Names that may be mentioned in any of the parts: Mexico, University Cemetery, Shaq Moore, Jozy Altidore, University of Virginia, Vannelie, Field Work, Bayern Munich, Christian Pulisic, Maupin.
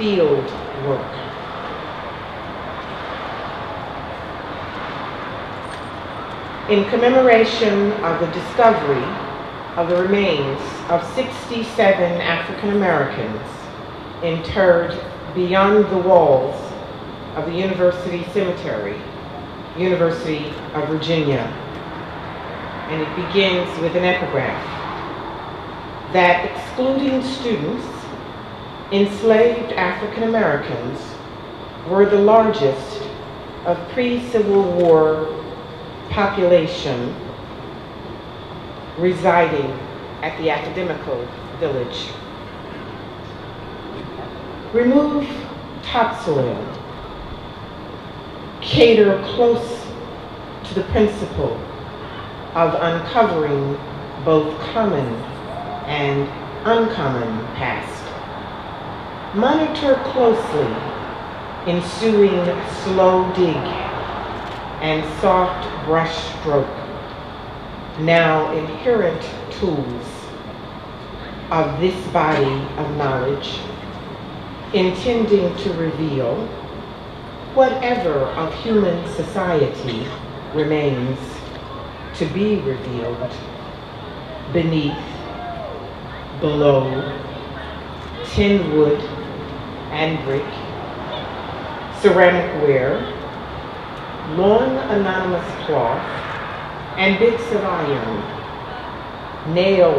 field work. In commemoration of the discovery of the remains of 67 African Americans interred beyond the walls of the University Cemetery, University of Virginia. And it begins with an epigraph that excluding students, enslaved African Americans were the largest of pre-Civil War population residing at the academical village. Remove topsoil, cater close to the principle of uncovering both common and uncommon past. Monitor closely ensuing slow dig and soft brush stroke, now inherent tools of this body of knowledge, intending to reveal whatever of human society remains to be revealed beneath, below, tin wood and brick, ceramic ware, long anonymous cloth, and bits of iron, nail,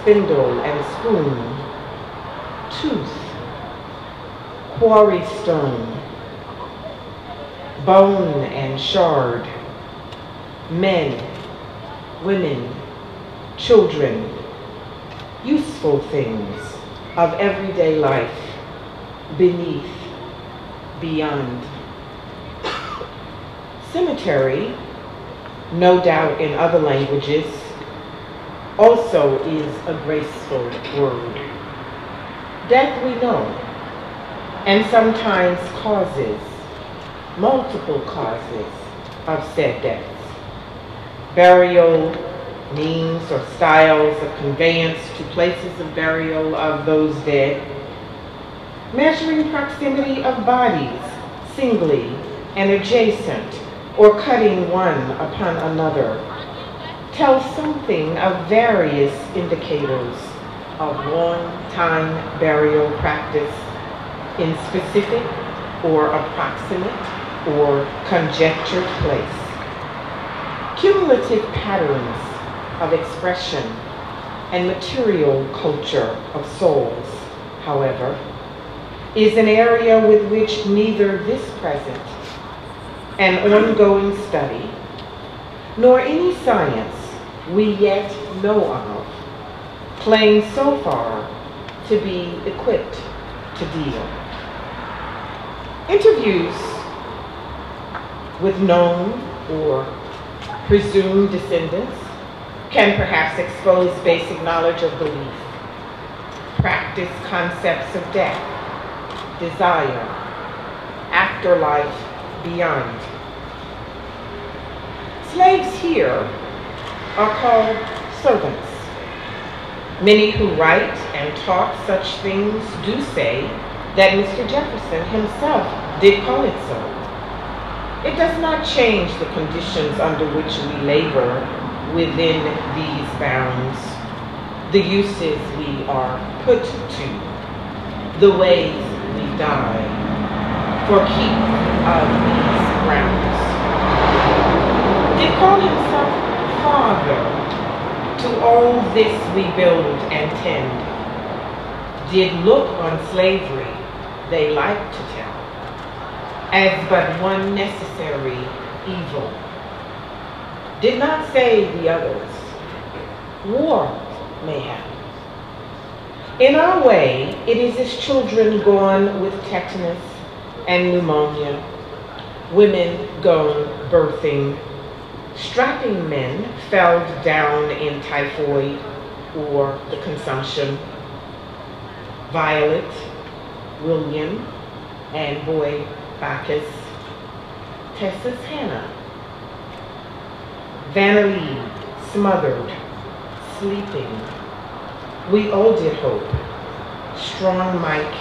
spindle, and spoon, tooth, quarry stone, bone and shard, men, women, children, useful things of everyday life, beneath, beyond. Cemetery, no doubt in other languages, also is a graceful word. Death we know, and sometimes causes, multiple causes of said deaths. Burial means or styles of conveyance to places of burial of those dead. Measuring proximity of bodies, singly and adjacent, or cutting one upon another, tells something of various indicators of long-time burial practice in specific or approximate or conjectured place. Cumulative patterns of expression and material culture of souls, however, is an area with which neither this present and ongoing study, nor any science we yet know of, claims so far to be equipped to deal. Interviews with known or presumed descendants can perhaps expose basic knowledge of belief, practice concepts of death, desire, afterlife, beyond. Slaves here are called servants. Many who write and talk such things do say that Mr. Jefferson himself did call it so. It does not change the conditions under which we labor within these bounds, the uses we are put to, the ways we die, for keep of these grounds. Did call himself Father to all this we build and tend. Did look on slavery, they like to tell, as but one necessary evil. Did not say the others. War may happen. In our way, it is as children gone with tetanus and pneumonia, women gone birthing, strapping men felled down in typhoid or the consumption. Violet, William, and boy Bacchus, Tessa's Hannah, Vanity smothered, sleeping, we all did hope, strong Mike,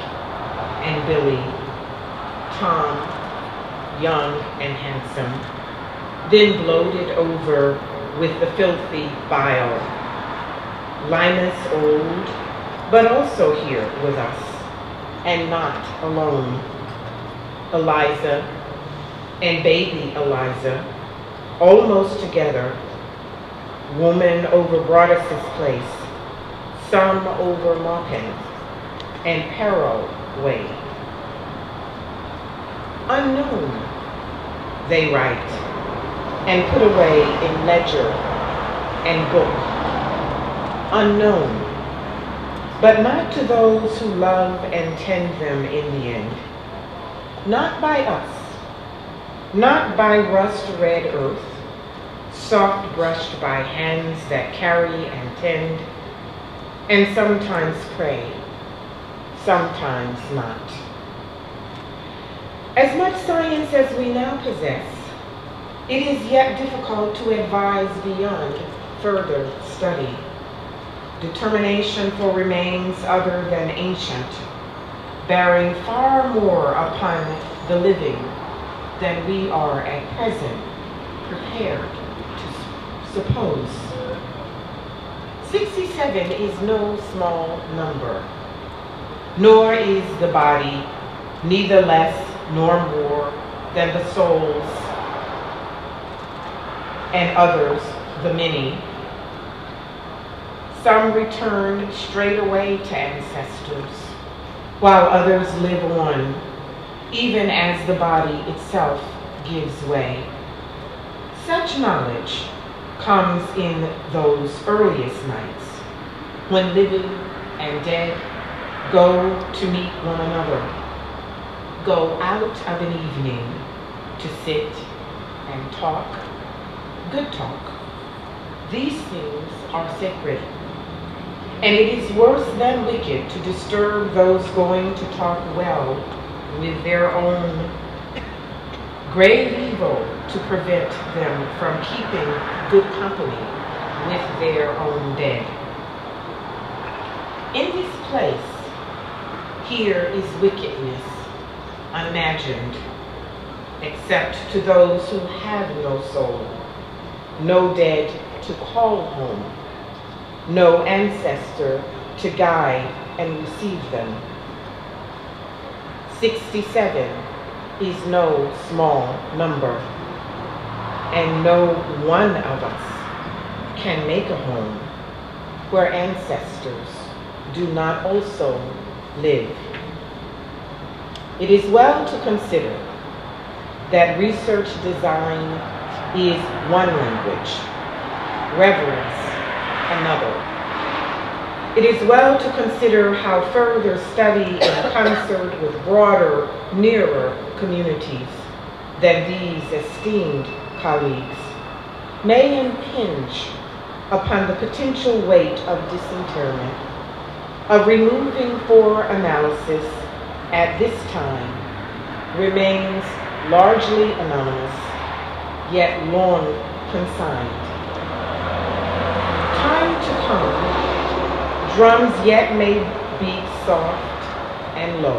and Billy, Tom, young and handsome, then bloated over with the filthy bile. Linus old, but also here with us, and not alone. Eliza and baby Eliza, almost together, woman over Broadus's place, some over Maupin, and Peril Way. Unknown, they write, and put away in ledger and book. Unknown, but not to those who love and tend them in the end. Not by us, not by rust-red earth, soft brushed by hands that carry and tend, and sometimes pray, sometimes not. As much science as we now possess, it is yet difficult to advise beyond further study. Determination for remains other than ancient, bearing far more upon the living than we are at present prepared to suppose. 67 is no small number, nor is the body, neither less nor more than the souls and others, the many. Some return straight away to ancestors, while others live on, even as the body itself gives way. Such knowledge comes in those earliest nights, when living and dead go to meet one another, go out of an evening to sit and talk, good talk. These things are sacred. And it is worse than wicked to disturb those going to talk well with their own grave evil to prevent them from keeping good company with their own dead. In this place, here is wickedness unimagined, except to those who have no soul, no dead to call home, no ancestor to guide and receive them. 67 is no small number, and no one of us can make a home where ancestors do not also live. It is well to consider that research design is one language, reverence another. It is well to consider how further study in concert with broader, nearer communities than these esteemed colleagues may impinge upon the potential weight of disinterment, of removing for analysis at this time remains largely anonymous, yet long consigned. To come, drums yet may beat soft and low.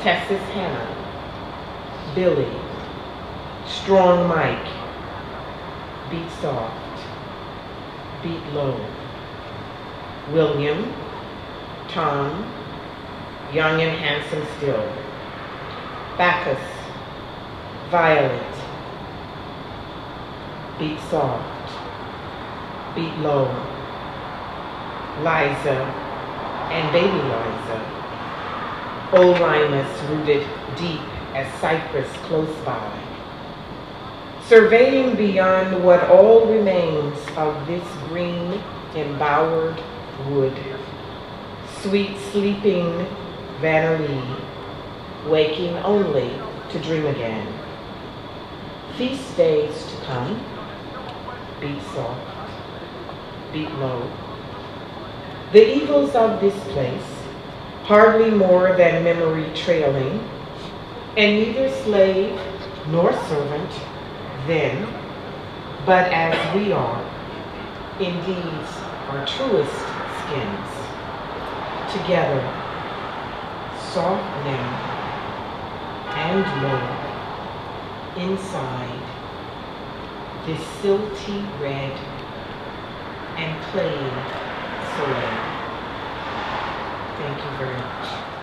Tessa's Hannah, Billy, strong Mike, beat soft, beat low. William, Tom, young and handsome still. Bacchus, Violet, beat soft, beat low. Liza and baby Liza. Old Linus rooted deep as cypress close by. Surveying beyond what all remains of this green embowered wood. Sweet sleeping Vannelie, waking only to dream again. Feast days to come, beat soft, beat low. The evils of this place, hardly more than memory trailing, and neither slave nor servant then, but as we are, in these our truest skins, together, soft now and low inside this silty red and plain soil. Thank you very much.